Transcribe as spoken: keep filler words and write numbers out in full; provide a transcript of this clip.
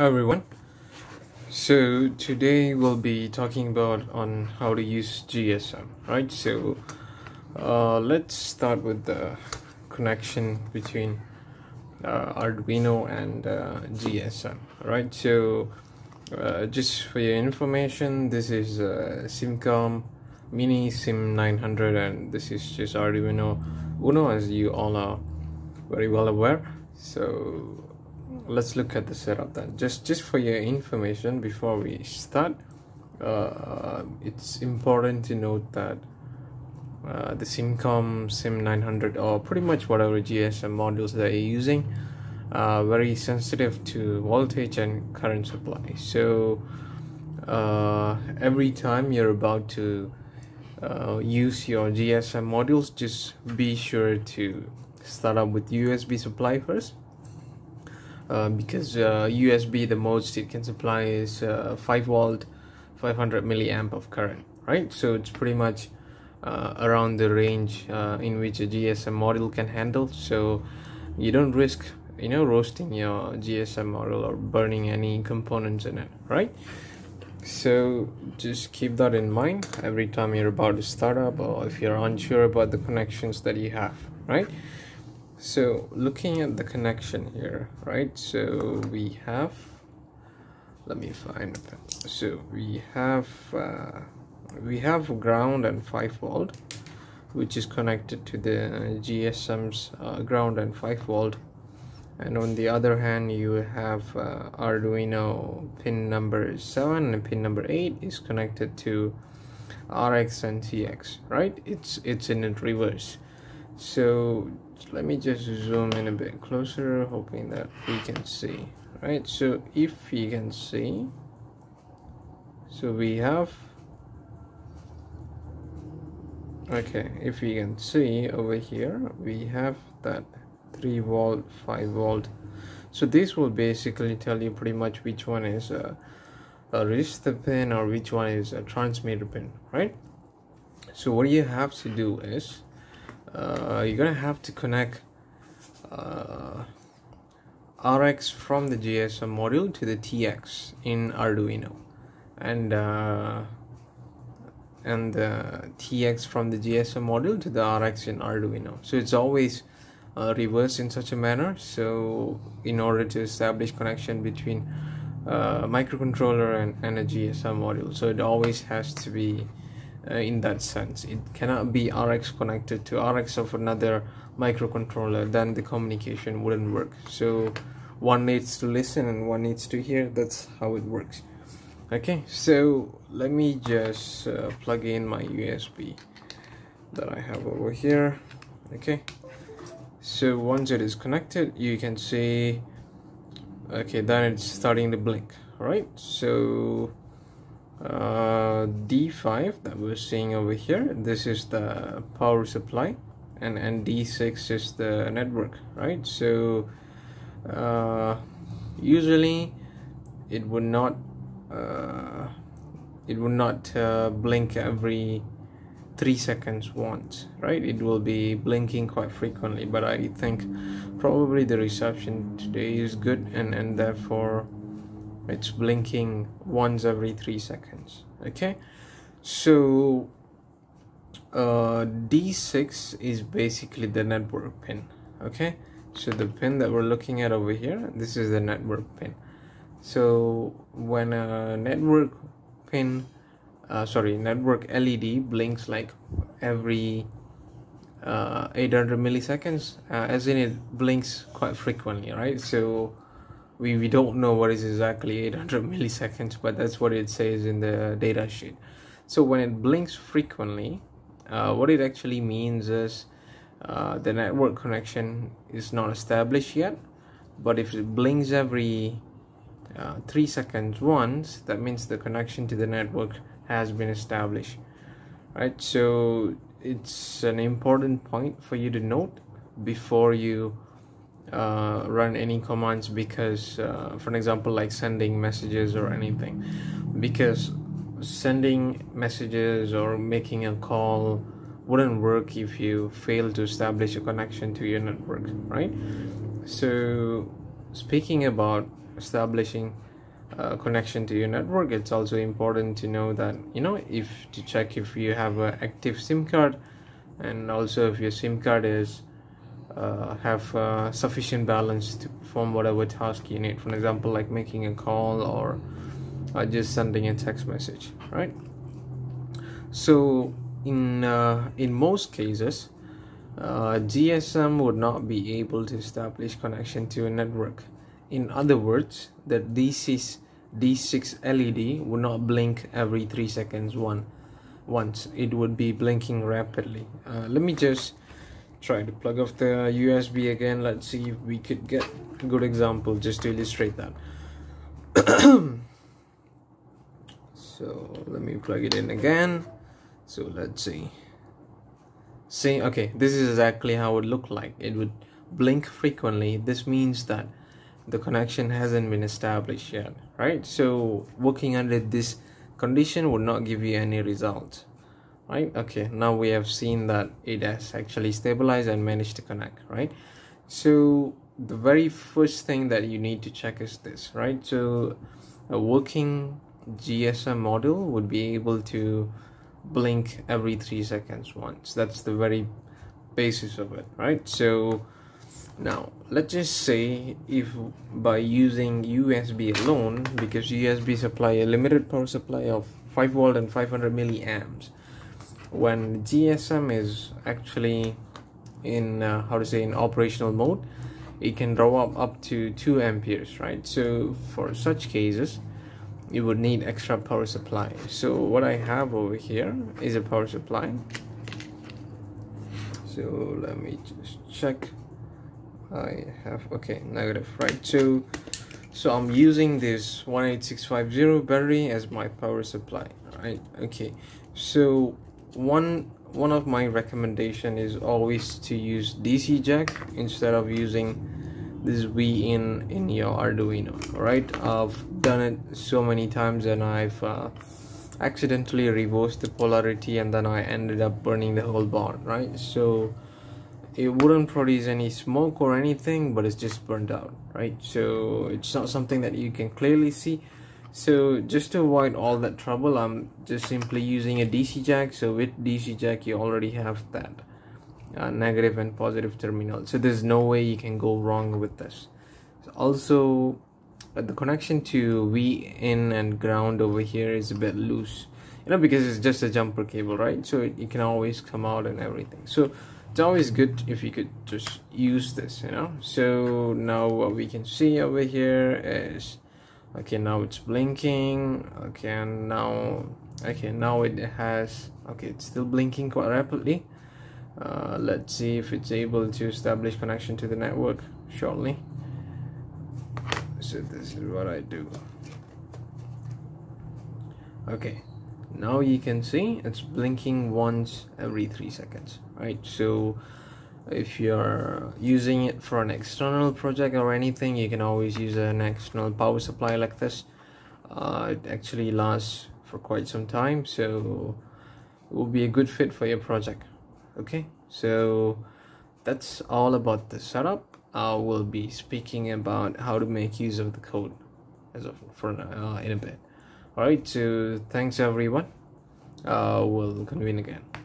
Hi everyone. So today we'll be talking about on how to use G S M, right? So uh, let's start with the connection between uh, Arduino and uh, G S M, right? So uh, just for your information, this is uh, SIMCom Mini SIM nine hundred, and this is just Arduino Uno, as you all are very well aware. So let's look at the setup then. Just just for your information before we start, uh, it's important to note that uh, the SIMCom, SIM nine hundred, or pretty much whatever G S M modules that you're using are very sensitive to voltage and current supply. So uh, every time you're about to uh, use your G S M modules, just be sure to start up with U S B supply first. Uh, because uh, U S B, the most it can supply is uh, five volt, five hundred milliamp of current, right? So it's pretty much uh, around the range uh, in which a G S M module can handle. So you don't risk, you know, roasting your G S M module or burning any components in it, right? So just keep that in mind every time you're about to start up, or if you're unsure about the connections that you have, right? So looking at the connection here, right? So we have, let me find it. So we have uh, we have ground and five volt, which is connected to the G S M's uh, ground and five volt, and on the other hand you have uh, Arduino pin number seven and pin number eight is connected to R X and T X, right? It's it's in reverse. So let me just zoom in a bit closer, hoping that we can see, right? So if you can see, so we have, okay, if you can see over here, we have that three volt, five volt. So this will basically tell you pretty much which one is a, a resistor pin or which one is a transmitter pin, right? So what you have to do is, Uh, you're gonna have to connect uh, R X from the G S M module to the T X in Arduino, and uh, and uh, T X from the G S M module to the R X in Arduino. So it's always uh, reversed in such a manner. So in order to establish connection between uh, a microcontroller and, and a G S M module, so it always has to be Uh, in that sense. It cannot be R X connected to R X of another microcontroller, then the communication wouldn't work. So one needs to listen and one needs to hear. That's how it works. Okay, so let me just uh, plug in my U S B that I have over here. Okay, so once it is connected, you can see, okay, then it's starting to blink, right? So Uh, D five that we're seeing over here, this is the power supply, and and D six is the network, right? So uh, usually it would not uh, it would not uh, blink every three seconds once, right? It will be blinking quite frequently, but I think probably the reception today is good, and and therefore it's blinking once every three seconds. Okay, so uh, D six is basically the network pin. Okay, so the pin that we're looking at over here, this is the network pin. So when a network pin uh, sorry network L E D blinks like every uh, eight hundred milliseconds, uh, as in it blinks quite frequently, right? So We, we don't know what is exactly eight hundred milliseconds, but that's what it says in the data sheet. So when it blinks frequently, uh, what it actually means is uh, the network connection is not established yet. But if it blinks every uh, three seconds once, that means the connection to the network has been established, right? So it's an important point for you to note before you Uh, run any commands, because uh, for example, like sending messages or anything, because sending messages or making a call wouldn't work if you fail to establish a connection to your network, right? So speaking about establishing uh, connection to your network. It's also important to know that, you know, if to check if you have an active SIM card, and also if your SIM card is uh, have uh, sufficient balance to perform whatever task you need, for example like making a call or uh, just sending a text message, right? So in uh, in most cases uh, G S M would not be able to establish connection to a network. In other words, the D six L E D would not blink every three seconds one once. It would be blinking rapidly. Uh, let me just try to plug off the U S B again. Let's see if we could get a good example just to illustrate that. So let me plug it in again. So let's see. See, okay, this is exactly how it looked like. It would blink frequently. This means that the connection hasn't been established yet, right? So working under this condition would not give you any results, right? Okay, now we have seen that it has actually stabilized and managed to connect, right? So the very first thing that you need to check is this, right? So a working G S M module would be able to blink every three seconds once. That's the very basis of it, right? So now let's just say if by using U S B alone, because U S B supply a limited power supply of five volt and five hundred milliamps, when G S M is actually in uh, how to say in operational mode, it can draw up up to two amperes, right? So for such cases you would need extra power supply. So what I have over here is a power supply. So let me just check. I have, okay, negative, right? So so I'm using this one eight six five zero battery as my power supply, right? Okay, so one one of my recommendation is always to use D C jack instead of using this V in in your Arduino, right? I've done it so many times, and I've uh, accidentally reversed the polarity, and then I ended up burning the whole board, right? So it wouldn't produce any smoke or anything, but it's just burnt out, right? So it's not something that you can clearly see. So just to avoid all that trouble, I'm just simply using a D C jack. So with D C jack you already have that uh, negative and positive terminal, so there's no way you can go wrong with this. Also uh, the connection to V in and ground over here is a bit loose, you know, because it's just a jumper cable, right? So it, it can always come out and everything. So it's always good if you could just use this, you know. So now what we can see over here is, okay, now it's blinking. Okay, and now, okay, now it has, okay, it's still blinking quite rapidly. Uh, let's see if it's able to establish connection to the network shortly. So this is what I do. Okay, now you can see it's blinking once every three seconds, right? So if you're using it for an external project or anything, you can always use an external power supply like this. Uh, it actually lasts for quite some time, so it will be a good fit for your project. Okay, so that's all about the setup. I will be speaking about how to make use of the code as of for uh, in a bit. All right, so thanks everyone. Uh, we'll convene again.